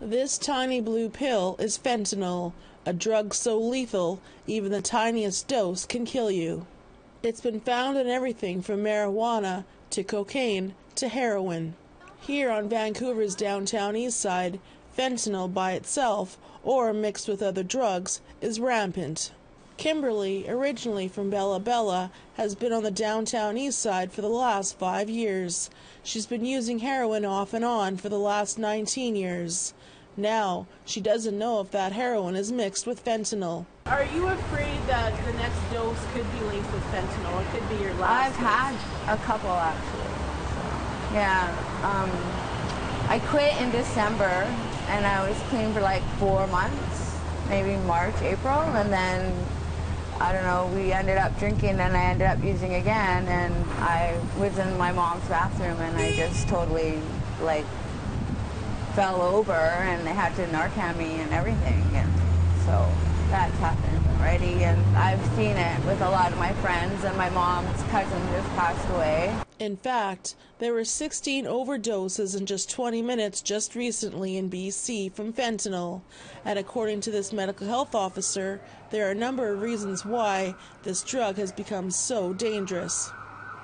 This tiny blue pill is fentanyl, a drug so lethal even the tiniest dose can kill you. It's been found in everything from marijuana to cocaine to heroin. Here on Vancouver's Downtown Eastside, fentanyl by itself or mixed with other drugs is rampant. Kimberly, originally from Bella Bella, has been on the Downtown Eastside for the last 5 years. She's been using heroin off and on for the last 19 years. Now, she doesn't know if that heroin is mixed with fentanyl. Are you afraid that the next dose could be linked with fentanyl? It could be your last dose. I've had a couple, actually. So. Yeah. I quit in December, and I was clean for like 4 months, maybe March, April, and then, I don't know, we ended up drinking, and I ended up using again, and I was in my mom's bathroom, and I just totally, like, fell over, and they had to Narcan me and everything, and so that's happened already, and I've seen it with a lot of my friends, and my mom's cousin just passed away. In fact, there were 16 overdoses in just 20 minutes just recently in BC from fentanyl, and according to this medical health officer, there are a number of reasons why this drug has become so dangerous.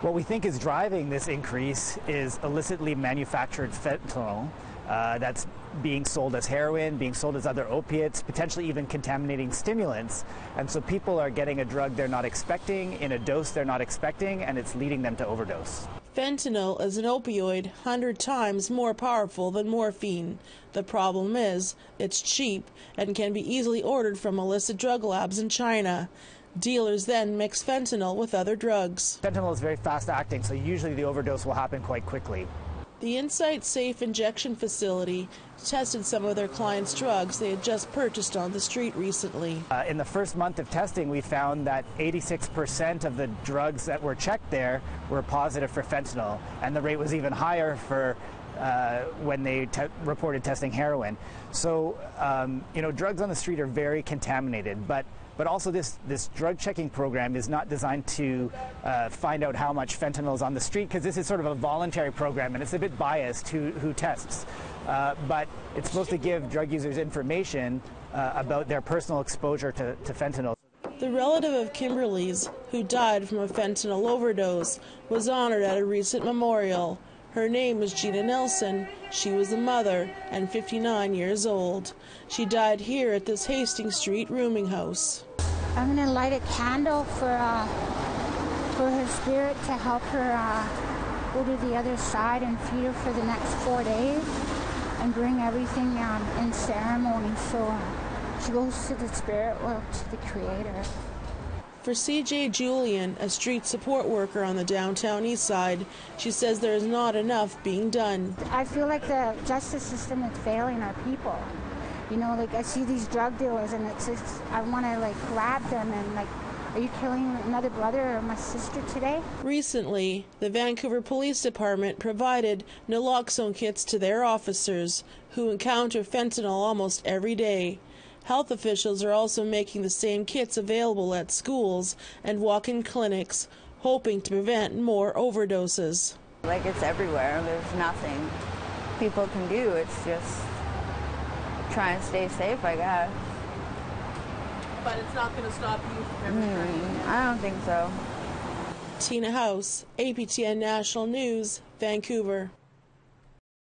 What we think is driving this increase is illicitly manufactured fentanyl. That's being sold as heroin, being sold as other opiates, potentially even contaminating stimulants. And so people are getting a drug they're not expecting, in a dose they're not expecting, and it's leading them to overdose. Fentanyl is an opioid 100 times more powerful than morphine. The problem is, it's cheap and can be easily ordered from illicit drug labs in China. Dealers then mix fentanyl with other drugs. Fentanyl is very fast acting, so usually the overdose will happen quite quickly. The Insight Safe Injection Facility tested some of their clients' drugs they had just purchased on the street recently. In the first month of testing, we found that 86% of the drugs that were checked there were positive for fentanyl, and the rate was even higher for when they reported testing heroin. So, you know, drugs on the street are very contaminated, but also this drug checking program is not designed to find out how much fentanyl is on the street, because this is sort of a voluntary program and it's a bit biased who tests. But it's supposed to give drug users information about their personal exposure to fentanyl. The relative of Kimberly's, who died from a fentanyl overdose, was honored at a recent memorial. Her name was Gina Nelson. She was a mother and 59 years old. She died here at this Hastings Street rooming house. I'm going to light a candle for her spirit to help her go to the other side and feed her for the next 4 days and bring everything in ceremony so she goes to the spirit world, to the Creator. For C.J. Julian, a street support worker on the Downtown Eastside, she says there is not enough being done. I feel like the justice system is failing our people. You know, like I see these drug dealers and it's just, I want to like grab them and like, are you killing another brother or my sister today? Recently, the Vancouver Police Department provided naloxone kits to their officers who encounter fentanyl almost every day. Health officials are also making the same kits available at schools and walk-in clinics, hoping to prevent more overdoses. Like, it's everywhere. There's nothing people can do. It's just trying to stay safe, I guess. But it's not going to stop you from ever trying. I don't think so. Tina House, APTN National News, Vancouver.